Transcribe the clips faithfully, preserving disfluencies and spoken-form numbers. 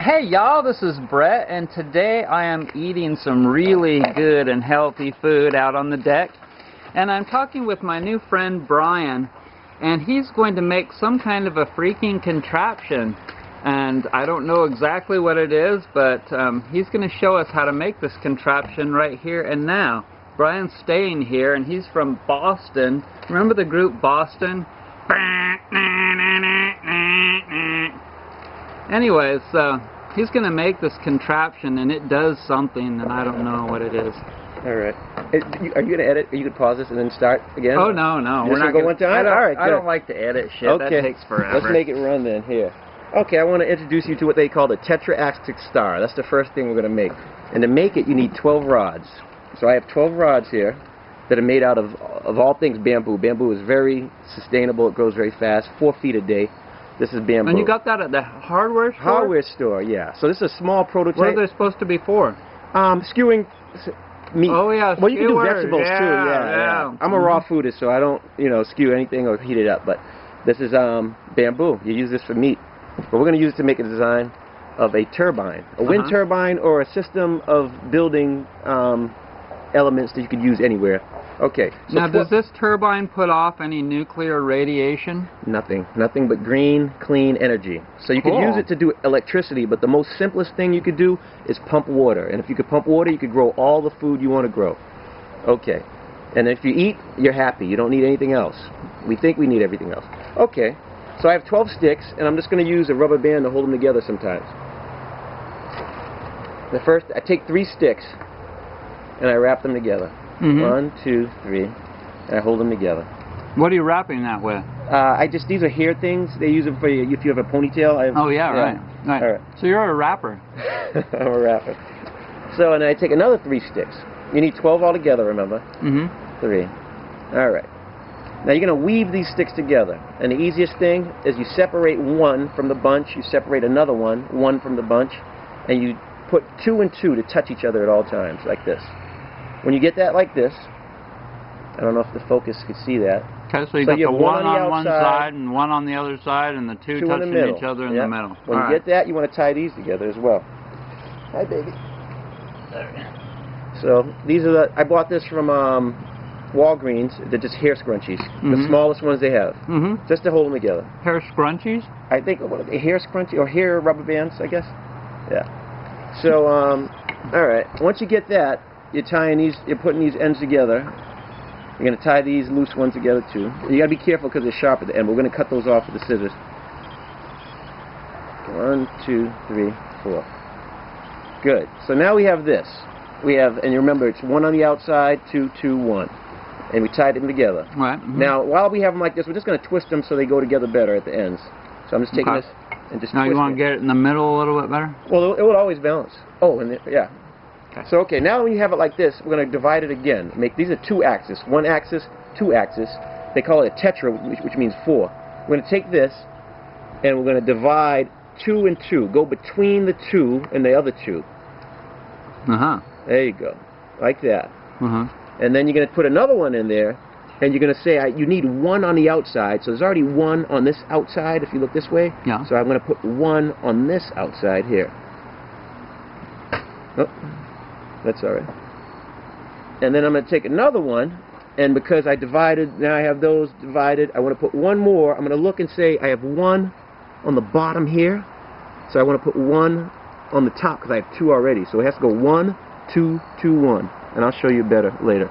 Hey y'all, this is Brett, and today I am eating some really good and healthy food out on the deck, and I'm talking with my new friend Brian, and he's going to make some kind of a freaking contraption, and I don't know exactly what it is, but um, he's going to show us how to make this contraption right here and now. Brian's staying here, and he's from Boston. Remember the group Boston? Anyways, uh, he's going to make this contraption, and it does something, and I don't know what it is. All right. Are you going to edit? Are you going to pause this and then start again? Oh, no, no. We're not going to go one time? All right, good. I don't like to edit shit. Okay. That takes forever. Let's make it run then. Here. Okay, I want to introduce you to what they call the tetra astric star. That's the first thing we're going to make. And to make it, you need twelve rods. So I have twelve rods here that are made out of, of all things, bamboo. Bamboo is very sustainable. It grows very fast, four feet a day. This is bamboo. And you got that at the hardware store? Hardware store, yeah. So this is a small prototype. What are they supposed to be for? Um, skewering meat. Oh, yeah, well, skewers. You can do vegetables, yeah, too. Yeah, yeah. I'm mm-hmm. a raw foodist, so I don't, you know, skew anything or heat it up. But this is um, bamboo. You use this for meat. But we're going to use it to make a design of a turbine, a wind uh-huh. turbine, or a system of building um, elements that you can use anywhere. Okay. So now, does this turbine put off any nuclear radiation? Nothing. Nothing but green, clean energy. So you cool. could use it to do electricity, but the most simplest thing you could do is pump water. And if you could pump water, you could grow all the food you want to grow. Okay. And if you eat, you're happy. You don't need anything else. We think we need everything else. Okay. So I have twelve sticks, and I'm just going to use a rubber band to hold them together sometimes. The first, I take three sticks, and I wrap them together. Mm-hmm. One, two, three, and I hold them together. What are you wrapping that with? Uh, I just, these are hair things. They use them for you, if you have a ponytail. I have, oh, yeah, yeah. Right. Right. All right. So you're a rapper. I'm a rapper. So, and I take another three sticks. You need twelve altogether, remember? Mm-hmm. Three. All right. Now, you're going to weave these sticks together. And the easiest thing is you separate one from the bunch, you separate another one, one from the bunch, and you put two and two to touch each other at all times, like this. When you get that like this, I don't know if the focus could see that. Okay, so you so got you the one, one on, on one side and one on the other side, and the two, two touching the each other in yep. the middle. When All you right. get that, you want to tie these together as well. Hi, baby. So these are the. I bought this from um, Walgreens. They're just hair scrunchies, mm-hmm. the smallest ones they have, mm-hmm. just to hold them together. Hair scrunchies? I think what, a hair scrunchie or hair rubber bands, I guess. Yeah. So, um, all right. Once you get that. You're tying these, you're putting these ends together. You're going to tie these loose ones together too. You got to be careful because they're sharp at the end. We're going to cut those off with the scissors. One, two, three, four. Good. So now we have this. We have, and you remember, it's one on the outside, two, two, one. And we tied them together. All right. Mm-hmm. Now, while we have them like this, we're just going to twist them so they go together better at the ends. So I'm just taking okay. this and just now twist it. Now you want to get it in the middle a little bit better? Well, it will always balance. Oh, and the, yeah. Okay. So, okay, now when you have it like this, we're going to divide it again. Make These are two axes, one axis, two axis. They call it a tetra, which, which means four. We're going to take this, and we're going to divide two and two. Go between the two and the other two. Uh-huh. There you go, like that. Uh-huh. And then you're going to put another one in there, and you're going to say, I, you need one on the outside. So there's already one on this outside, if you look this way. Yeah. So I'm going to put one on this outside here. Oh. That's all right. And then I'm going to take another one, and because I divided, now I have those divided, I want to put one more. I'm going to look and say I have one on the bottom here, so I want to put one on the top because I have two already. So it has to go one, two, two, one, and I'll show you better later.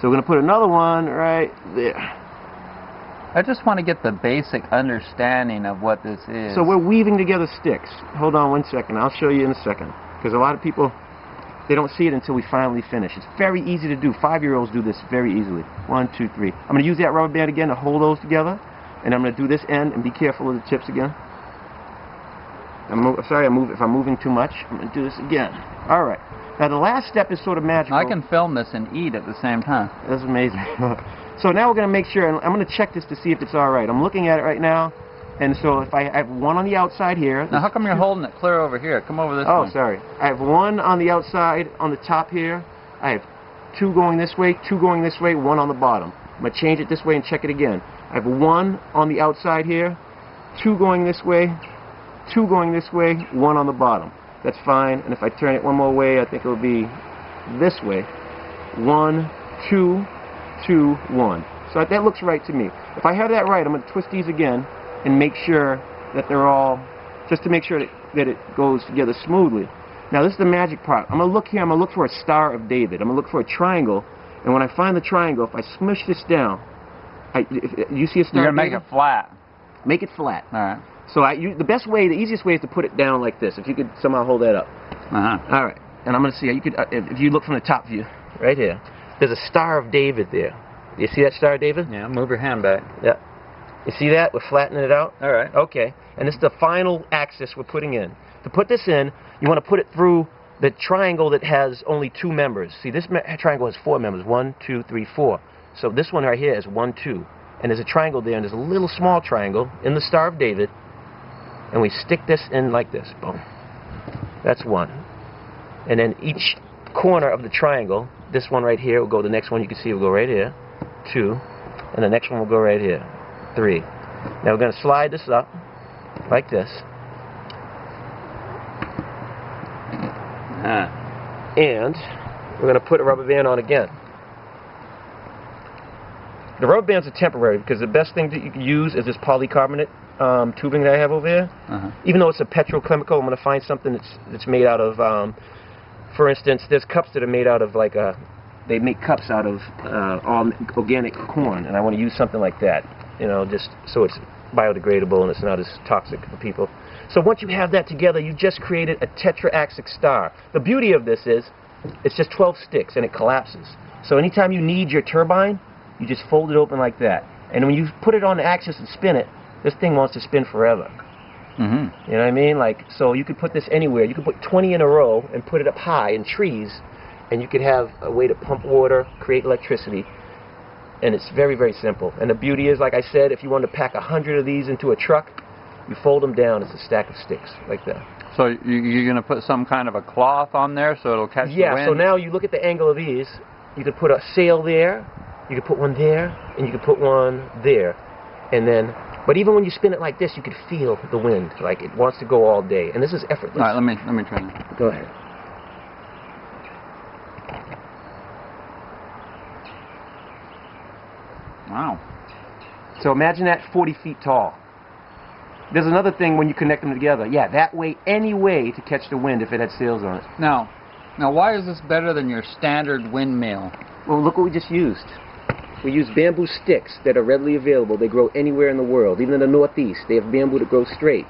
So we're going to put another one right there. I just want to get the basic understanding of what this is. So we're weaving together sticks. Hold on one second. I'll show you in a second because a lot of people... They don't see it until we finally finish. It's very easy to do. Five-year-olds do this very easily. One, two, three. I'm going to use that rubber band again to hold those together, and I'm going to do this end, and be careful of the tips again. I'm sorry I move, if I'm moving too much. I'm going to do this again. All right. Now, the last step is sort of magical. I can film this and eat at the same time. That's amazing. So now we're going to make sure, and I'm going to check this to see if it's all right. I'm looking at it right now, and so if I, I have one on the outside here... Now, how come you're holding it clear over here? Come over this way. Oh, sorry. I have one on the outside, on the top here. I have two going this way, two going this way, one on the bottom. I'm going to change it this way and check it again. I have one on the outside here, two going this way, two going this way, one on the bottom. That's fine. And if I turn it one more way, I think it'll be this way. One, two, two, one. So that looks right to me. If I have that right, I'm going to twist these again and make sure that they're all, just to make sure that, that it goes together smoothly. Now this is the magic part. I'm going to look here, I'm going to look for a Star of David. I'm going to look for a triangle, and when I find the triangle, if I smush this down, I, if, you see a Star of David? You're going to make it flat. Make it flat. All right. So I, you, the best way, the easiest way is to put it down like this, if you could somehow hold that up. Uh-huh. All right. And I'm going to see, you could, uh, if, if you look from the top view, right here, there's a Star of David there. You see that Star of David? Yeah, move your hand back. Yeah. You see that? We're flattening it out. All right. Okay. And this is the final axis we're putting in. To put this in, you want to put it through the triangle that has only two members. See, this triangle has four members. One, two, three, four. So this one right here is one, two. And there's a triangle there, and there's a little small triangle in the Star of David. And we stick this in like this. Boom. That's one. And then each corner of the triangle, this one right here will go, the next one you can see will go right here. Two. And the next one will go right here. Three. Now we're going to slide this up like this. Uh. And we're going to put a rubber band on again. The rubber bands are temporary because the best thing that you can use is this polycarbonate um, tubing that I have over here. Uh-huh. Even though it's a petrochemical, I'm going to find something that's, that's made out of, um, for instance, there's cups that are made out of like a, they make cups out of uh, all organic corn, and I want to use something like that. You know, just so it's biodegradable and it's not as toxic for people. So once you have that together, you just created a tetra astric star. The beauty of this is it's just twelve sticks and it collapses. So anytime you need your turbine, you just fold it open like that. And when you put it on the axis and spin it, this thing wants to spin forever. Mm-hmm. You know what I mean? Like, so you could put this anywhere. You could put twenty in a row and put it up high in trees, and you could have a way to pump water, create electricity. And it's very, very simple. And the beauty is, like I said, if you want to pack a hundred of these into a truck, you fold them down as a stack of sticks, like that. So you're going to put some kind of a cloth on there so it'll catch yeah, the wind? Yeah, so now you look at the angle of these. You could put a sail there, you could put one there, and you could put one there. And then, but even when you spin it like this, you could feel the wind. Like it wants to go all day. And this is effortless. All right, let me, let me try that. Go ahead. Wow. So imagine that forty feet tall. There's another thing when you connect them together. Yeah, that way, any way to catch the wind if it had sails on it. Now, now why is this better than your standard windmill? Well, look what we just used. We used bamboo sticks that are readily available. They grow anywhere in the world, even in the Northeast. They have bamboo that grows straight.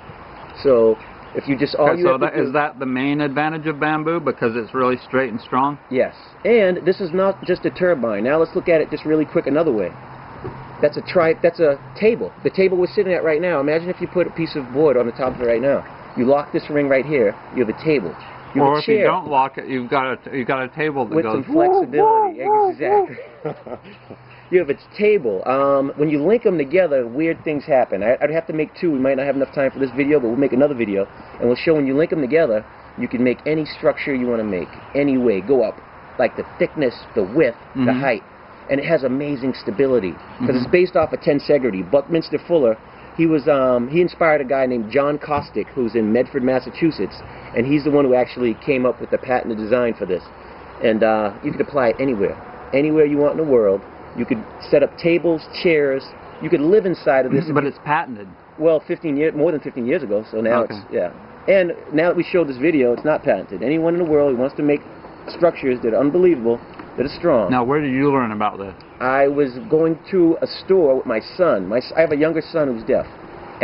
So if you just... all okay, you so that, is that the main advantage of bamboo, because it's really straight and strong? Yes. And this is not just a turbine. Now let's look at it just really quick another way. That's a tri that's a table. The table we're sitting at right now, imagine if you put a piece of board on the top of it right now. You lock this ring right here, you have a table. You have or a chair. If you don't lock it, you've got a, you've got a table that with goes... With some flexibility, exactly. You have a table. Um, when you link them together, weird things happen. I, I'd have to make two. We might not have enough time for this video, but we'll make another video. And we'll show when you link them together, you can make any structure you want to make, any way. Go up, like the thickness, the width, mm-hmm. the height. And it has amazing stability because mm-hmm. it's based off of tensegrity. Buckminster Fuller, he was um, he inspired a guy named John Costick, who's in Medford, Massachusetts, and he's the one who actually came up with the patented design for this. And uh, you could apply it anywhere, anywhere you want in the world. You could set up tables, chairs. You could live inside of this. But it's patented. Well, fifteen years, more than fifteen years ago. So now okay. it's yeah. And now that we showed this video, it's not patented. Anyone in the world who wants to make structures that are unbelievable. That is strong. Now, where did you learn about this? I was going to a store with my son. My, I have a younger son who's deaf.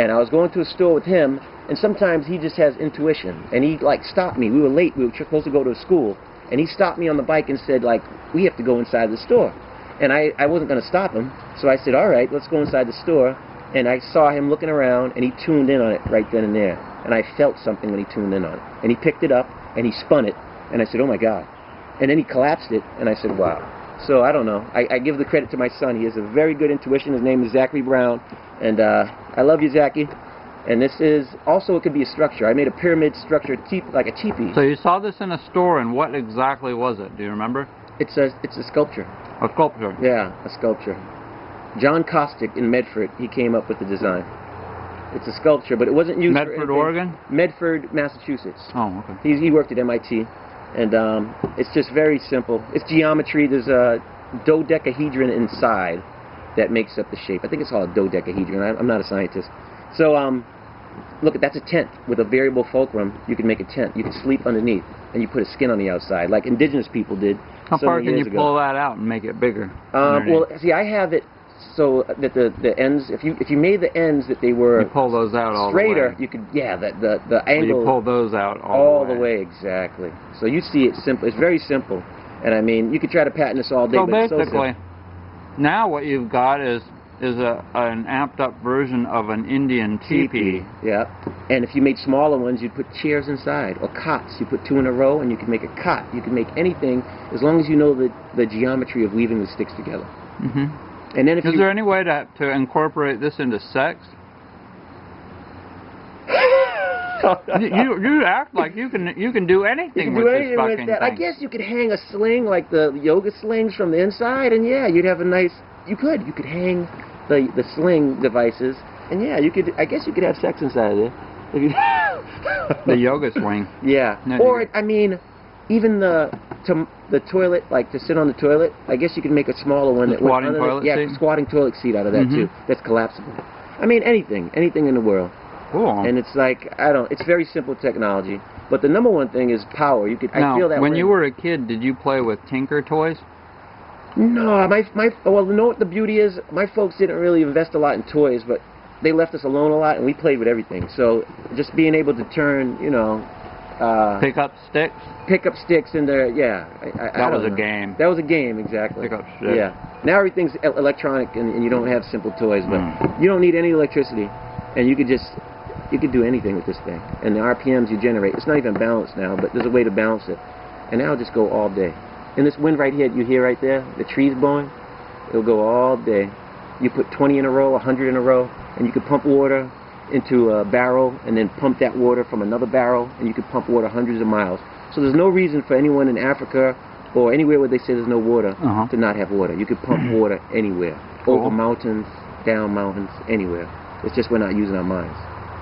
And I was going to a store with him, and sometimes he just has intuition. And he, like, stopped me. We were late. We were supposed to go to school. And he stopped me on the bike and said, like, we have to go inside the store. And I, I wasn't going to stop him. So I said, all right, let's go inside the store. And I saw him looking around, and he tuned in on it right then and there. And I felt something when he tuned in on it. And he picked it up, and he spun it. And I said, oh, my God. And then he collapsed it, and I said, wow. So I don't know. I, I give the credit to my son. He has a very good intuition. His name is Zachary Brown. And uh, I love you, Zachy. And this is also, it could be a structure. I made a pyramid structure, like a teepee. So you saw this in a store, and what exactly was it? Do you remember? It's a, it's a sculpture. A sculpture? Yeah, a sculpture. John Costick in Medford, he came up with the design. It's a sculpture, but it wasn't used. Medford, for Oregon? Medford, Massachusetts. Oh, okay. He's, he worked at M I T, and um, it's just very simple. It's geometry. There's a dodecahedron inside that makes up the shape. I think it's called a dodecahedron. I, I'm not a scientist. So, um, look, that's a tent. With a variable fulcrum, you can make a tent. You can sleep underneath, and you put a skin on the outside, like indigenous people did. How so far can you ago. pull that out and make it bigger? Uh, well, see, I have it so that the the ends, if you if you made the ends that they were, you pull those out all straighter, the way. You could, yeah, the the the angle. Well, you pull those out all, all the, way. the way exactly. So you see, it's simple. It's very simple, and I mean, you could try to patent this all day. So but basically, it's so now what you've got is is a an amped up version of an Indian teepee. Yeah, and if you made smaller ones, you'd put chairs inside, or cots. You put two in a row, and you could make a cot. You can make anything as long as you know the the geometry of weaving the sticks together. Mm-hmm. And then if Is you there any way to, to incorporate this into sex? you, you you act like you can you can do anything, can with, do anything this fucking with that. Thing. I guess you could hang a sling like the yoga slings from the inside, and yeah, you'd have a nice. You could you could hang the the sling devices, and yeah, you could. I guess you could have sex inside of it. The yoga swing. Yeah. No, or I mean, even the. To the toilet, like to sit on the toilet. I guess you could make a smaller one. The that squatting went toilet the, yeah, seat? Squatting toilet seat out of that, mm-hmm. too. That's collapsible. I mean, anything, anything in the world. Cool. And it's like, I don't. It's very simple technology. But the number one thing is power. You could. Now, I feel that when way. you were a kid, did you play with Tinker toys? No, my my. Well, you know what the beauty is? My folks didn't really invest a lot in toys, but they left us alone a lot, and we played with everything. So just being able to turn, you know. Uh, pick up sticks? Pick up sticks in there, yeah. I, I, that I was know. a game. That was a game, exactly. Pick up sticks. Yeah. Now everything's electronic and, and you don't have simple toys, but mm. you don't need any electricity. And you could just, you could do anything with this thing. And the R P Ms you generate, it's not even balanced now, but there's a way to balance it. And that'll just go all day. And this wind right here, you hear right there, the trees blowing, it'll go all day. You put twenty in a row, a hundred in a row, and you could pump water into a barrel and then pump that water from another barrel, and you could pump water hundreds of miles. So there's no reason for anyone in Africa or anywhere where they say there's no water uh-huh. to not have water. You could pump water anywhere, cool. over mountains, down mountains, anywhere. It's just we're not using our minds.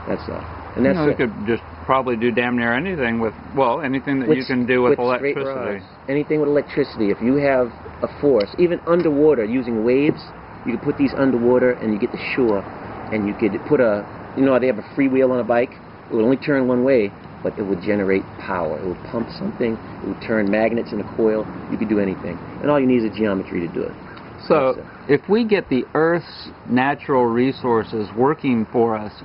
That's all. And that's you know, it. You could just probably do damn near anything with, well, anything that with, you can do with, with electricity. Rods, anything with electricity. If you have a force, even underwater using waves, you could put these underwater and you get to shore, and you could put a, you know, they have a freewheel on a bike. It would only turn one way, but it would generate power. It would pump something. It would turn magnets in a coil. You could do anything. And all you need is a geometry to do it. So, so if we get the Earth's natural resources working for us,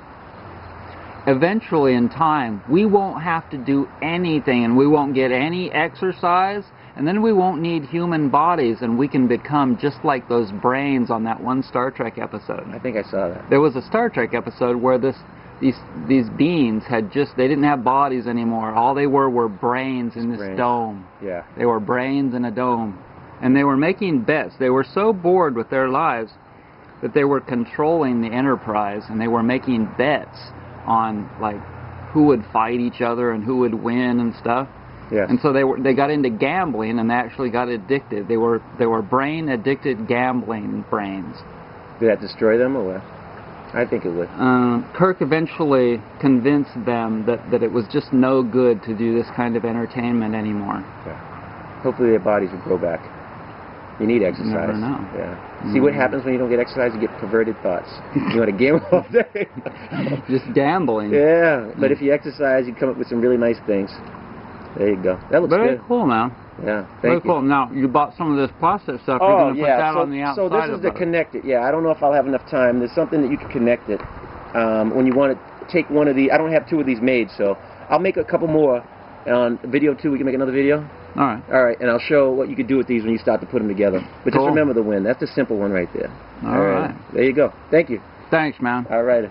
eventually in time, we won't have to do anything, and we won't get any exercise, and then we won't need human bodies, and we can become just like those brains on that one Star Trek episode. I think I saw that. There was a Star Trek episode where this, these, these beings had just, they didn't have bodies anymore. All they were were brains in this brains. dome. Yeah. They were brains in a dome. And they were making bets. They were so bored with their lives that they were controlling the Enterprise, and they were making bets on, like, who would fight each other and who would win and stuff. Yes. And so they were they got into gambling and actually got addicted. They were they were brain addicted gambling brains. Did that destroy them or what? I think it would. Uh, Kirk eventually convinced them that, that it was just no good to do this kind of entertainment anymore. Yeah. Hopefully their bodies would grow back. You need exercise. You never know. Yeah. See mm. what happens when you don't get exercise? You get perverted thoughts. You want to gamble all day. Just gambling. Yeah. But mm. if you exercise, you come up with some really nice things. There you go. That looks very good. cool, man. Yeah, thank very you. cool. Now, you bought some of this plastic stuff. Oh, You're going to yeah. put that so, on the outside. So this is the it. connected. Yeah, I don't know if I'll have enough time. There's something that you can connect it um, when you want to take one of the. I don't have two of these made, so I'll make a couple more on video two. We can make another video. All right. All right, and I'll show what you can do with these when you start to put them together. But cool. just remember the win. That's the simple one right there. All, All right. right. There you go. Thank you. Thanks, man. All right.